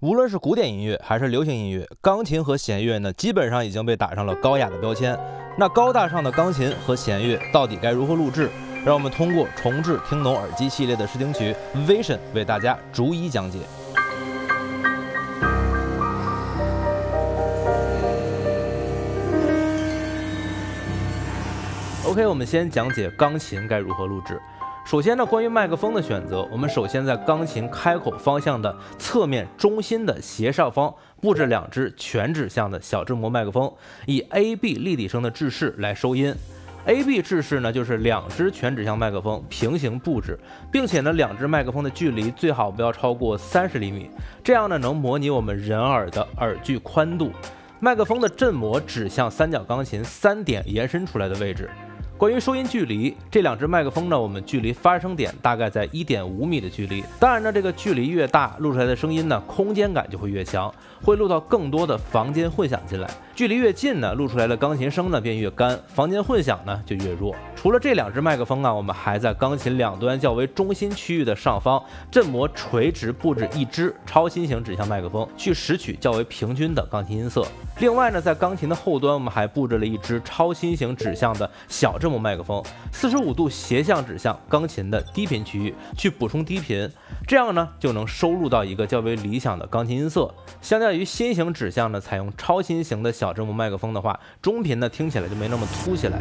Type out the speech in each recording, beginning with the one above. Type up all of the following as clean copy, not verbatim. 无论是古典音乐还是流行音乐，钢琴和弦乐呢，基本上已经被打上了高雅的标签。那高大上的钢琴和弦乐到底该如何录制？让我们通过重置听懂耳机系列的试听曲 Vision 为大家逐一讲解。 OK， 我们先讲解钢琴该如何录制。首先呢，关于麦克风的选择，我们首先在钢琴开口方向的侧面中心的斜上方布置两只全指向的小振膜麦克风，以 AB 立体声的制式来收音。AB 制式呢，就是两只全指向麦克风平行布置，并且呢，两只麦克风的距离最好不要超过30厘米，这样呢，能模拟我们人耳的耳距宽度。麦克风的振膜指向三角钢琴3点延伸出来的位置。 关于收音距离，这两只麦克风呢，我们距离发声点大概在 1.5 米的距离。当然呢，这个距离越大，录出来的声音呢，空间感就会越强，会录到更多的房间混响进来。距离越近呢，录出来的钢琴声呢便越干，房间混响呢就越弱。除了这两只麦克风啊，我们还在钢琴两端较为中心区域的上方，振膜垂直布置一只超新型指向麦克风，去拾取较为平均的钢琴音色。另外呢，在钢琴的后端，我们还布置了一只超新型指向的小振膜。 麦克风45度斜向指向钢琴的低频区域，去补充低频，这样呢就能收录到一个较为理想的钢琴音色。相较于新型指向呢，采用超新型的小振膜麦克风的话，中频呢听起来就没那么凸起来。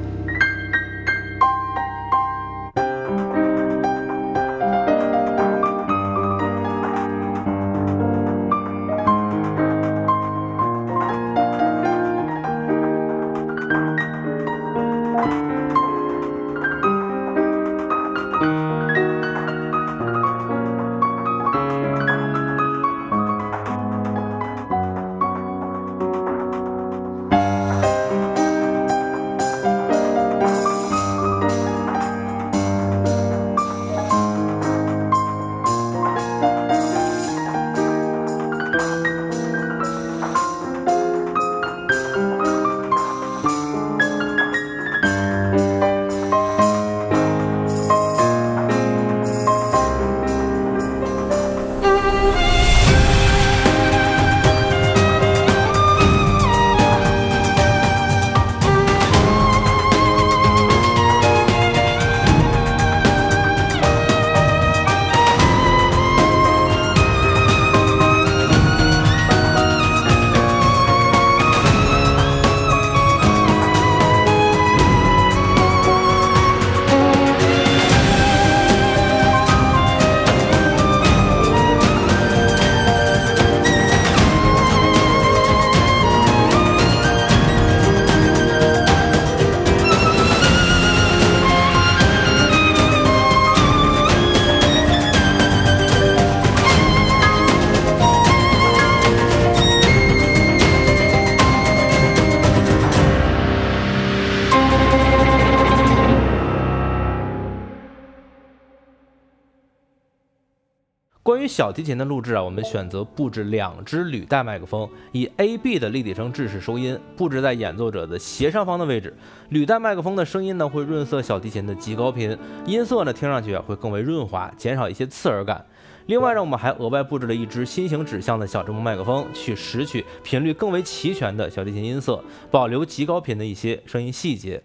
关于小提琴的录制啊，我们选择布置两只履带麦克风，以 AB 的立体声制式收音，布置在演奏者的斜上方的位置。履带麦克风的声音呢，会润色小提琴的极高频，音色呢听上去会更为润滑，减少一些刺耳感。另外呢，我们还额外布置了一只新型指向的小振膜麦克风，去拾取频率更为齐全的小提琴音色，保留极高频的一些声音细节。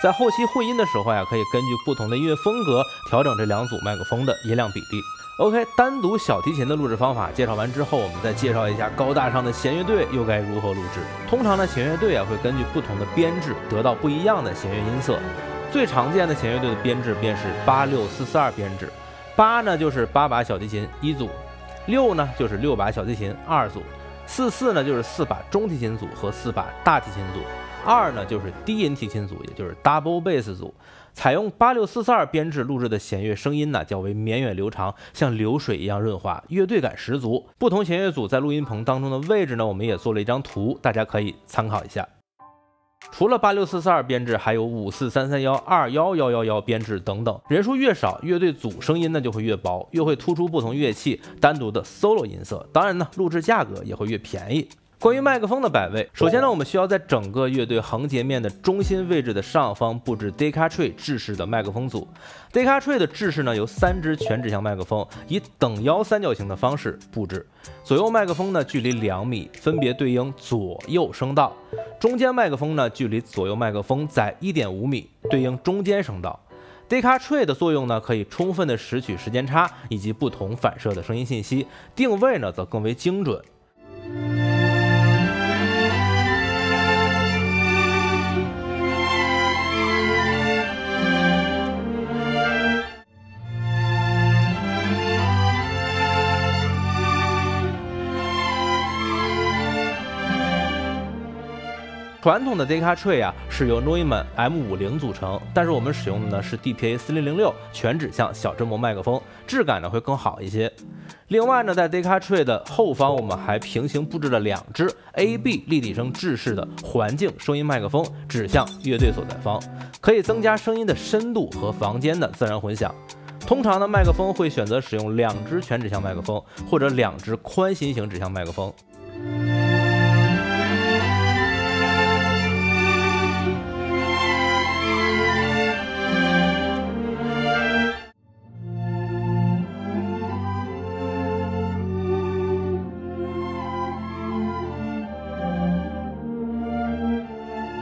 在后期混音的时候呀，可以根据不同的音乐风格调整这两组麦克风的音量比例。OK， 单独小提琴的录制方法介绍完之后，我们再介绍一下高大上的弦乐队又该如何录制。通常呢，弦乐队啊会根据不同的编制得到不一样的弦乐音色。最常见的弦乐队的编制便是86442编制。8呢就是8把小提琴1组，6呢就是6把小提琴2组，44呢就是4把中提琴组和4把大提琴组。 2呢就是低音提琴组，也就是 double bass 组，采用86442编制录制的弦乐声音呢较为绵远流长，像流水一样润滑，乐队感十足。不同弦乐组在录音棚当中的位置呢，我们也做了一张图，大家可以参考一下。除了86442编制，还有54331、21111编制等等。人数越少，乐队组声音呢就会越薄，越会突出不同乐器单独的 solo 音色。当然呢，录制价格也会越便宜。 关于麦克风的摆位，首先呢，我们需要在整个乐队横截面的中心位置的上方布置 Decca Tree 制式的麦克风组。Decca Tree 的制式呢，由3支全指向麦克风以等腰三角形的方式布置，左右麦克风呢距离2米，分别对应左右声道；中间麦克风呢距离左右麦克风在 1.5米，对应中间声道。 Decca Tree 的作用呢，可以充分的拾取时间差以及不同反射的声音信息，定位呢则更为精准。 传统的 Decca Tree 啊是由 Neumann M50 组成，但是我们使用的呢是 DPA 4006全指向小振膜麦克风，质感呢会更好一些。另外呢，在 Decca Tree 的后方，我们还平行布置了2支 AB 立体声制式的环境收音麦克风，指向乐队所在方，可以增加声音的深度和房间的自然混响。 通常呢，麦克风会选择使用2支全指向麦克风或者2支宽心型指向麦克风。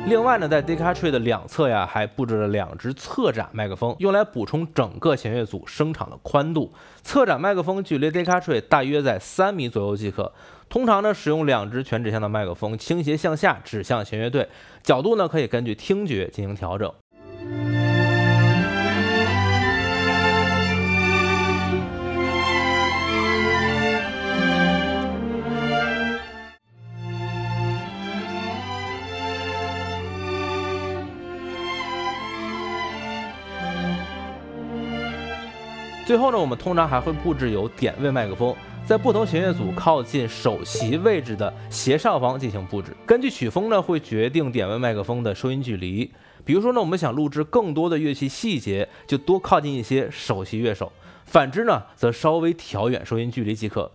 另外呢，在 Decca Tree 的两侧呀，还布置了2支侧展麦克风，用来补充整个弦乐组声场的宽度。侧展麦克风距离 Decca Tree 大约在3米左右即可。通常呢，使用2支全指向的麦克风，倾斜向下指向弦乐队，角度呢可以根据听觉进行调整。 最后呢，我们通常还会布置有点位麦克风，在不同弦乐组靠近首席位置的斜上方进行布置。根据曲风呢，会决定点位麦克风的收音距离。比如说呢，我们想录制更多的乐器细节，就多靠近一些首席乐手；反之呢，则稍微调远收音距离即可。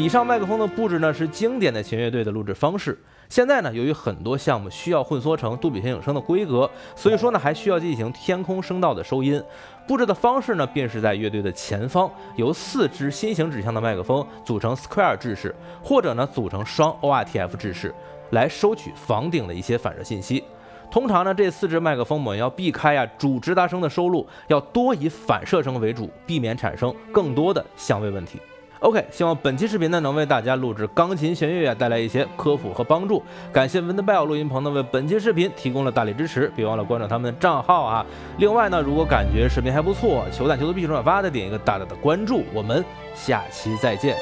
以上麦克风的布置呢，是经典的弦乐队的录制方式。现在呢，由于很多项目需要混缩成杜比全景声的规格，所以说呢，还需要进行天空声道的收音。布置的方式呢，便是在乐队的前方，由4支心形指向的麦克风组成 square 制式，或者呢，组成双 ORTF 制式，来收取房顶的一些反射信息。通常呢，这4支麦克风我们要避开主直达声的收录，要多以反射声为主，避免产生更多的相位问题。 OK， 希望本期视频呢能为大家录制钢琴弦乐带来一些科普和帮助。感谢 Windbell 录音棚呢为本期视频提供了大力支持，别忘了关注他们的账号啊。另外呢，如果感觉视频还不错，求赞、求投币、求转发，再点一个大大的关注。我们下期再见。